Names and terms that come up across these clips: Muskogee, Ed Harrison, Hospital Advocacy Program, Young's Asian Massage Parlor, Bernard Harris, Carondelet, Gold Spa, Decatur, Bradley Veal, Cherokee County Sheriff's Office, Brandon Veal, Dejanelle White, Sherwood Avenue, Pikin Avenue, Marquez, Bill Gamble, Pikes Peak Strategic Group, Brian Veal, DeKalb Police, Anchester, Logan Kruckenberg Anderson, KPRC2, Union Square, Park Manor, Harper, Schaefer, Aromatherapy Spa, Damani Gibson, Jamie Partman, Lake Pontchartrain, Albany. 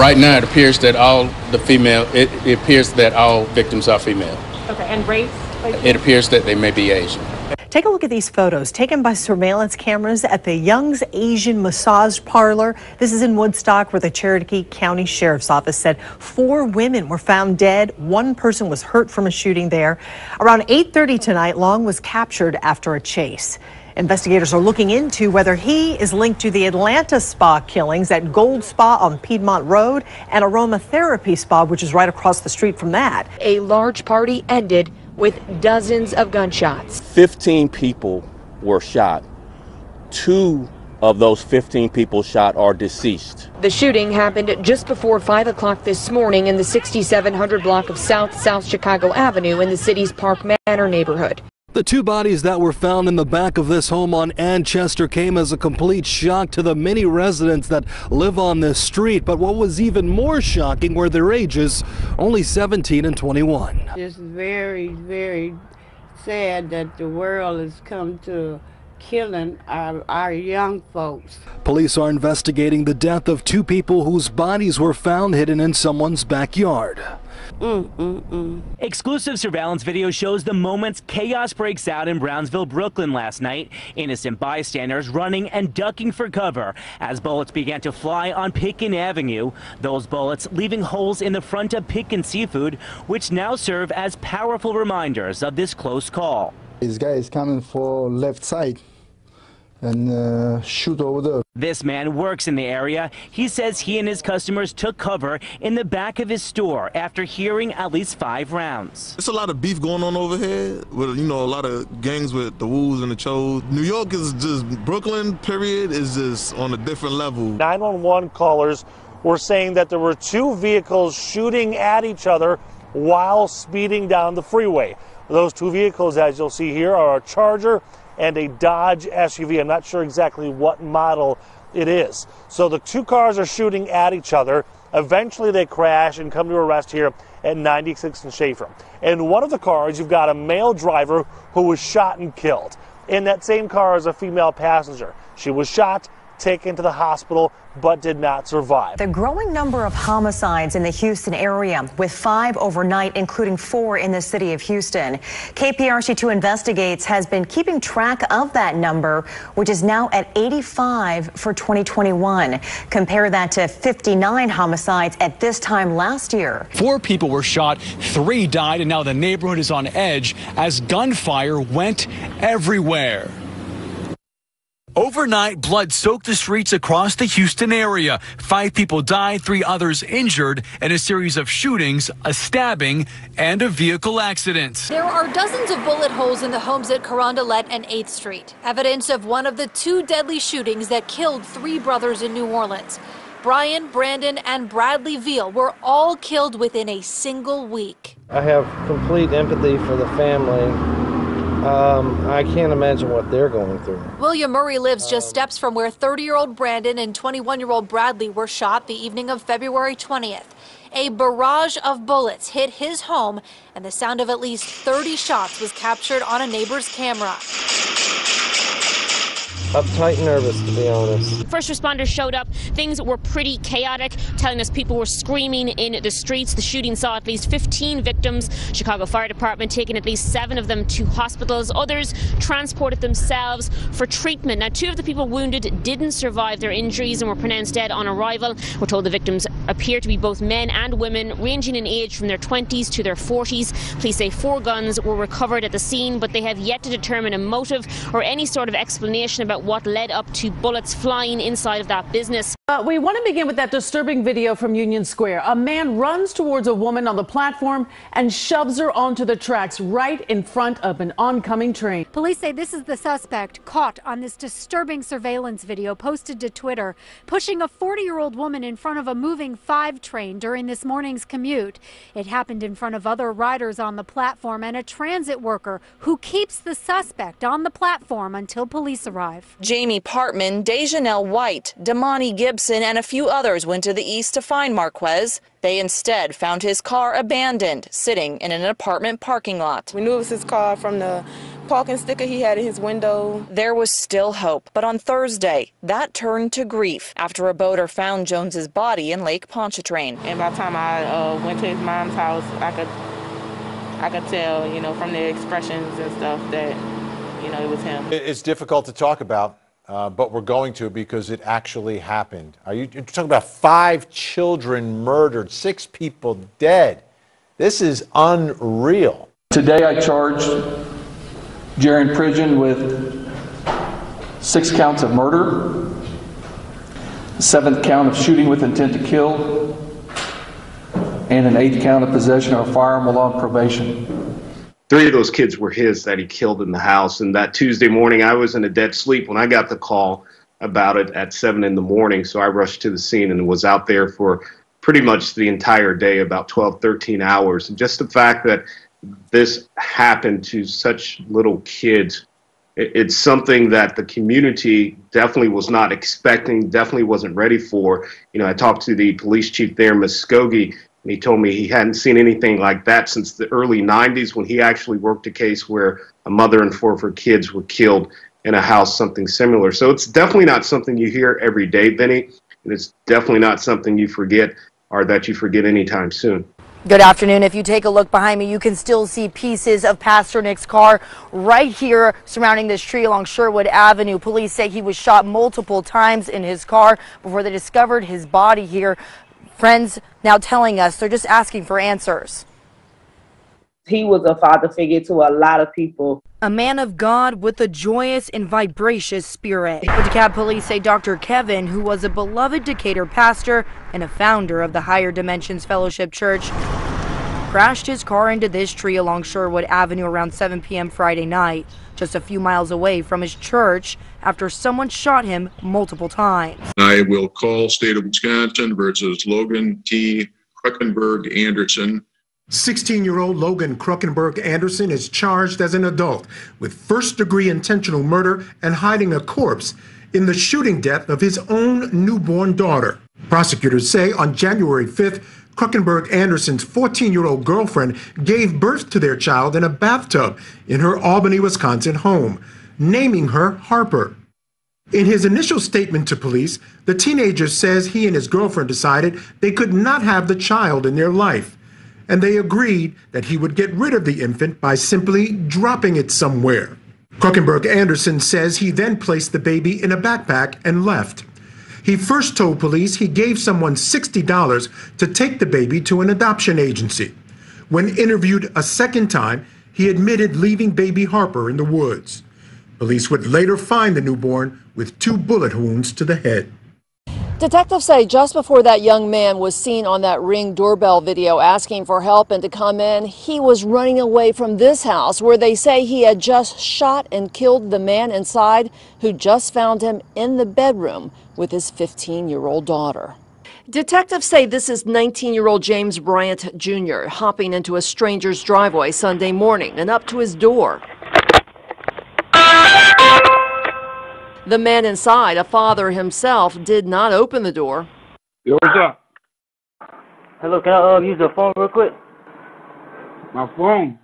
Right now, it appears that all victims are female. Okay, and race? It appears that they may be Asian. Take a look at these photos taken by surveillance cameras at the Young's Asian Massage Parlor. This is in Woodstock, where the Cherokee County Sheriff's Office said 4 women were found dead. 1 person was hurt from a shooting there. Around 8:30 tonight, Long was captured after a chase. Investigators are looking into whether he is linked to the Atlanta spa killings at Gold Spa on Piedmont Road and Aromatherapy Spa, which is right across the street from that. A large party ended with dozens of gunshots. 15 people were shot. 2 of those 15 people shot are deceased. The shooting happened just before 5 o'clock this morning in the 6700 block of South Chicago Avenue in the city's Park Manor neighborhood. The 2 bodies that were found in the back of this home on Anchester came as a complete shock to the many residents that live on this street. But what was even more shocking were their ages, only 17 and 21. It's very, very sad that the world has come to killing our young folks. Police are investigating the death of 2 people whose bodies were found hidden in someone's backyard. Exclusive surveillance video shows the moments chaos breaks out in Brownsville, Brooklyn last night. Innocent bystanders running and ducking for cover as bullets began to fly on Pikin Avenue. Those bullets leaving holes in the front of Pikin Seafood, which now serve as powerful reminders of this close call. This guy is coming for left side and shoot over there. This man works in the area. He says he and his customers took cover in the back of his store after hearing at least 5 rounds. It's a lot of beef going on over here with, you know, a lot of gangs with the Woos and the Chos. New York is just, Brooklyn, period, is just on a different level. 911 callers were saying that there were 2 vehicles shooting at each other while speeding down the freeway. Those 2 vehicles, as you'll see here, are a Charger and a Dodge SUV. I'm not sure exactly what model it is. So the 2 cars are shooting at each other. Eventually they crash and come to a rest here at 96 and Schaefer. In one of the cars, you've got a male driver who was shot and killed. In that same car is a female passenger. She was shot, taken to the hospital, but did not survive. The growing number of homicides in the Houston area, with 5 overnight, including 4 in the city of Houston. KPRC2 Investigates has been keeping track of that number, which is now at 85 for 2021. Compare that to 59 homicides at this time last year. 4 people were shot, 3 died, and now the neighborhood is on edge as gunfire went everywhere. Overnight, blood soaked the streets across the Houston area. 5 people died, 3 others injured in a series of shootings, a stabbing, and a vehicle accident. There are dozens of bullet holes in the homes at Carondelet and 8th Street, evidence of one of the 2 deadly shootings that killed 3 brothers in New Orleans. Brian, Brandon, and Bradley Veal were all killed within a single week. I have complete empathy for the family. I can't imagine what they're going through. William Murray lives just steps from where 30-year-old Brandon and 21-year-old Bradley were shot the evening of February 20th. A barrage of bullets hit his home, and the sound of at least 30 shots was captured on a neighbor's camera. Uptight and nervous, to be honest. First responders showed up. Things were pretty chaotic, telling us people were screaming in the streets. The shooting saw at least 15 victims. Chicago Fire Department taking at least 7 of them to hospitals. Others transported themselves for treatment. Now, 2 of the people wounded didn't survive their injuries and were pronounced dead on arrival. We're told the victims appear to be both men and women, ranging in age from their 20s to their 40s. Police say 4 guns were recovered at the scene, but they have yet to determine a motive or any sort of explanation about what led up to bullets flying inside of that business. We want to begin with that disturbing video from Union Square. A man runs towards a woman on the platform and shoves her onto the tracks right in front of an oncoming train. Police say this is the suspect caught on this disturbing surveillance video posted to Twitter, pushing a 40-year-old woman in front of a moving 5 train during this morning's commute. It happened in front of other riders on the platform and a transit worker who keeps the suspect on the platform until police arrive. Jamie Partman, Dejanelle White, Damani Gibson, and a few others went to the east to find Marquez. They instead found his car abandoned, sitting in an apartment parking lot. We knew it was his car from the parking sticker he had in his window. There was still hope, but on Thursday, that turned to grief after a boater found Jones's body in Lake Pontchartrain. And by the time I went to his mom's house, I could tell, you know, from their expressions and stuff that, you know, it was him. It's difficult to talk about, but we're going to because it actually happened. You're talking about 5 children murdered, 6 people dead. This is unreal. Today I charged Jerry Pridgen with 6 counts of murder, 7th count of shooting with intent to kill, and an 8th count of possession of a firearm while on probation. 3 of those kids were his that he killed in the house. And that Tuesday morning, I was in a dead sleep when I got the call about it at 7 in the morning. So I rushed to the scene and was out there for pretty much the entire day, about 12, 13 hours. And just the fact that this happened to such little kids, it's something that the community definitely was not expecting, definitely wasn't ready for. You know, I talked to the police chief there in Muskogee, and he told me he hadn't seen anything like that since the early 90s when he actually worked a case where a mother and 4 of her kids were killed in a house, something similar. So it's definitely not something you hear every day, Benny, and it's definitely not something you forget or that you forget anytime soon. Good afternoon. If you take a look behind me, you can still see pieces of Pastor Nick's car right here surrounding this tree along Sherwood Avenue. Police say he was shot multiple times in his car before they discovered his body here. Friends now telling us they're just asking for answers. He was a father figure to a lot of people. A man of God with a joyous and vibracious spirit. The DeKalb Police say Dr. Kevin, who was a beloved Decatur pastor and a founder of the Higher Dimensions Fellowship Church, crashed his car into this tree along Sherwood Avenue around 7 p.m. Friday night, just a few miles away from his church after someone shot him multiple times. I will call State of Wisconsin versus Logan T. Kruckenberg Anderson. 16-year-old Logan Kruckenberg Anderson is charged as an adult with first-degree intentional murder and hiding a corpse in the shooting death of his own newborn daughter. Prosecutors say on January 5th, Kruckenberg Anderson's 14-year-old girlfriend gave birth to their child in a bathtub in her Albany, Wisconsin home, naming her Harper. In his initial statement to police, the teenager says he and his girlfriend decided they could not have the child in their life, and they agreed that he would get rid of the infant by simply dropping it somewhere. Kruckenberg Anderson says he then placed the baby in a backpack and left. He first told police he gave someone $60 to take the baby to an adoption agency. When interviewed a second time, he admitted leaving baby Harper in the woods. Police would later find the newborn with 2 bullet wounds to the head. Detectives say just before that young man was seen on that Ring doorbell video asking for help and to come in, he was running away from this house where they say he had just shot and killed the man inside, who just found him in the bedroom with his 15-year-old daughter. Detectives say this is 19-year-old James Bryant Jr. hopping into a stranger's driveway Sunday morning and up to his door. The man inside, a father himself, did not open the door. Yo, what's up? Hello, can I use the phone real quick? My phone?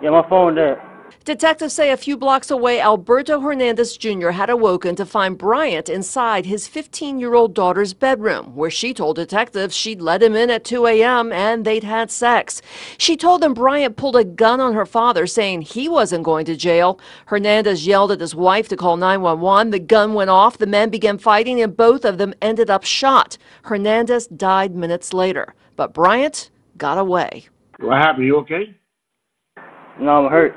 Yeah, my phone there. Detectives say a few blocks away, Alberto Hernandez Jr. had awoken to find Bryant inside his 15-year-old daughter's bedroom, where she told detectives she'd let him in at 2 a.m. and they'd had sex. She told them Bryant pulled a gun on her father, saying he wasn't going to jail. Hernandez yelled at his wife to call 911. The gun went off, the men began fighting, and both of them ended up shot. Hernandez died minutes later, but Bryant got away. What happened? You okay? No, I'm hurt.